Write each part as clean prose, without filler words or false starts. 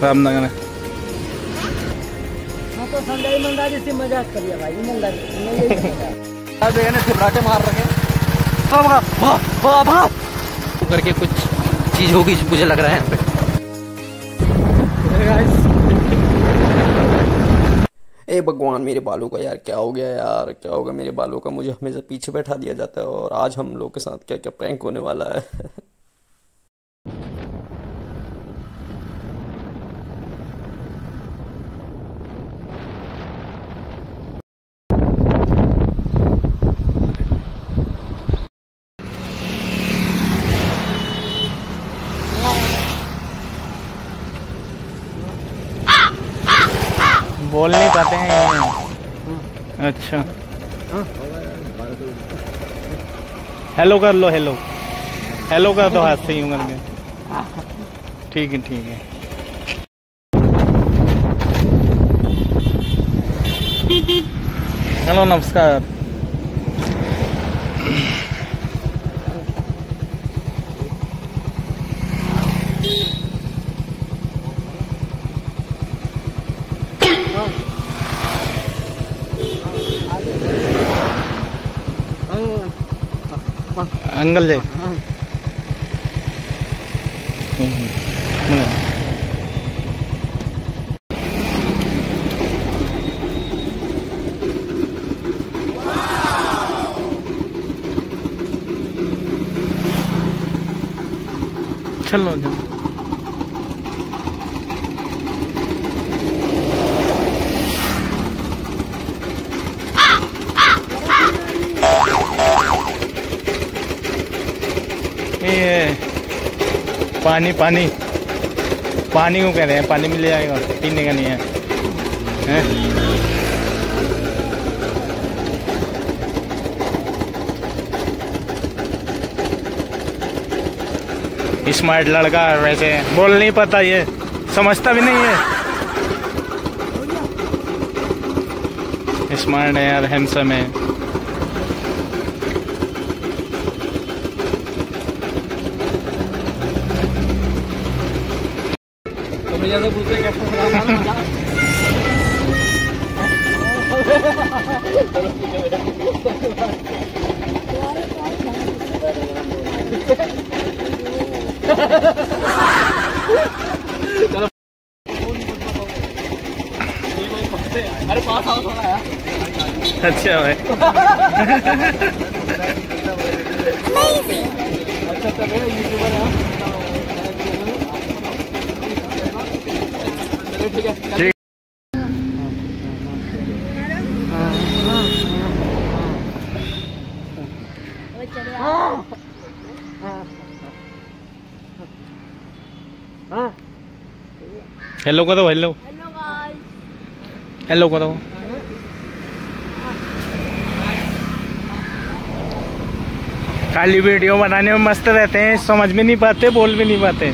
करके कुछ चीज होगी मुझे लग रहा है। ए भगवान मेरे बालों का यार क्या हो गया यार, क्या होगा मेरे बालों का। मुझे हमेशा पीछे बैठा दिया जाता है और आज हम लोग के साथ क्या क्या प्रैंक होने वाला है। बोल नहीं पाते हैं। अच्छा हेलो कर लो, हेलो हेलो कर दो हाथ से ही उंगल में। ठीक है ठीक है। हेलो नमस्कार। अंगल जी चलो जाओ। पानी पानी पानी को कह रहे हैं, पानी मिल जाएगा, पीने का नहीं है, है? स्मार्ट लड़का वैसे, बोल नहीं पाता, ये समझता भी नहीं है। स्मार्ट है यार, हैंडसम है। अच्छा भाई ठीक। हेलो करो, हेलो हेलो करो। खाली वीडियो बनाने में मस्त रहते हैं, समझ भी नहीं पाते, बोल भी नहीं पाते।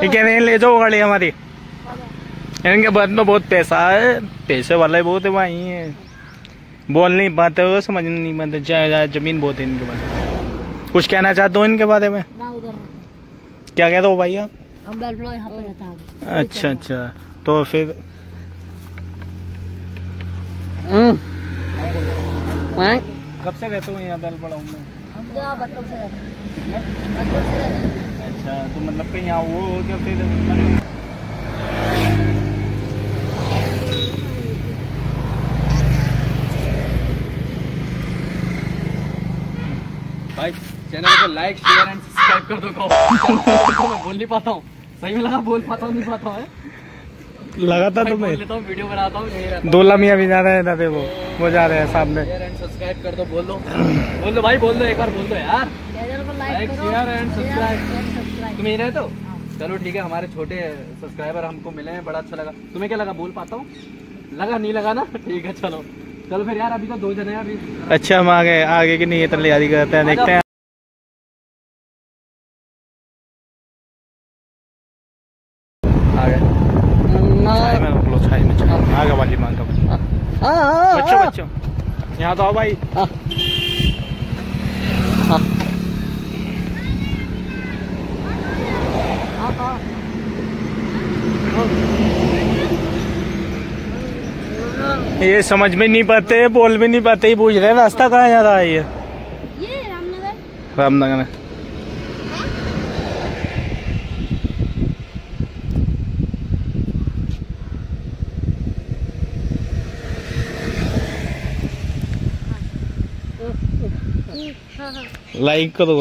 ठीक है, नहीं ले जाओ गाड़ी हमारी, इनके बाद में बहुत पैसा है, पैसे वाला ही बहुत है भाई है। बोल नहीं पाते हो, समझ नहीं पाते, जमीन बहुत है इनके पास। कुछ कहना चाहते हो इनके बारे में? क्या कहते हो भाई आप? अच्छा अच्छा, तो फिर कब से रहते हो यहाँ बेलपड़ा में? अच्छा, तो मतलब यहाँ वो हो क्या फिर? चैनल को लाइक शेयर एंड सब्सक्राइब कर दो। मैं बोल नहीं पाता हूँ, सही में लगा बोल पाता हूँ, नहीं पाता हूँ लगातार। तो मैं लेता हूँ, वीडियो बनाता हूँ। दो लमिया भी जा रहे हैं ना, देखो वो जा रहे हैं सामने। शेयर एंड सब्सक्राइब कर दो, बोल दो बोल दो भाई, बोल दो एक बार, बोल दो यार, लाइक शेयर एंड सब्सक्राइब। तुम यही रहे तो चलो ठीक है। हमारे छोटे सब्सक्राइबर हमको मिले हैं, बड़ा अच्छा लगा। तुम्हें क्या लगा, बोल पाता हूँ लगा, नहीं लगा ना? ठीक है चलो चलो फिर यार, अभी तो दो जने हैं अभी। अच्छा हम आ गए, आगे की नहीं इतनी याद करते हैं, देखते हैं। आ गए। आगे वाली मांग का बच्चों बच्चों यहाँ तो आओ भाई। ये समझ में नहीं पाते, बोल भी नहीं पाते, ये पूछ रहे रास्ता कहाँ जा रहा है। ये रामनगर रामनगर लाइक करो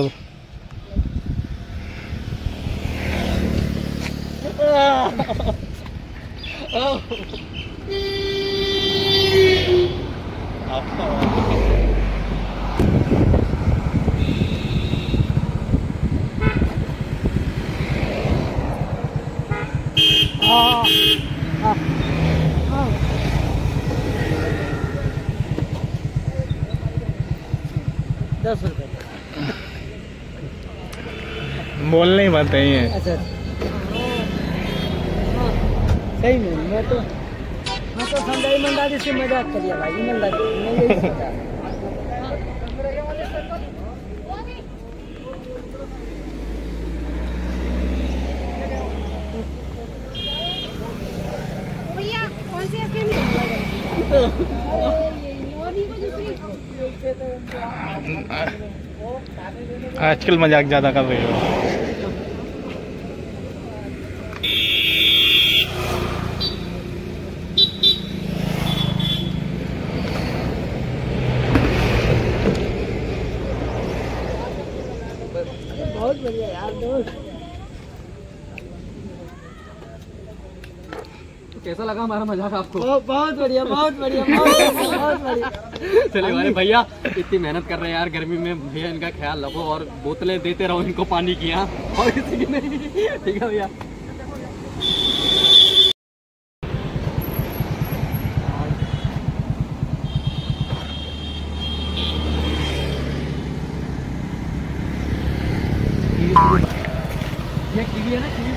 बोल नहीं पाते हैं। अच्छा सही में मैं तो समझा ईमानदारी से मजाक कर लिया भाई, ईमानदारी मैं यही समझा। भैया कौन सी अकेले नौनी को दूसरी आजकल मजाक ज्यादा कर रहे हो। कैसा लगा हमारा मजाक आपको? बहुत बढ़िया बहुत बढ़िया बहुत बढ़िया। चलिए हमारे भैया इतनी मेहनत कर रहे हैं यार गर्मी में, भैया इनका ख्याल रखो और बोतलें देते रहो इनको पानी की। हाँ और किसी की नहीं, ठीक है भैया। ये कीवी है ना?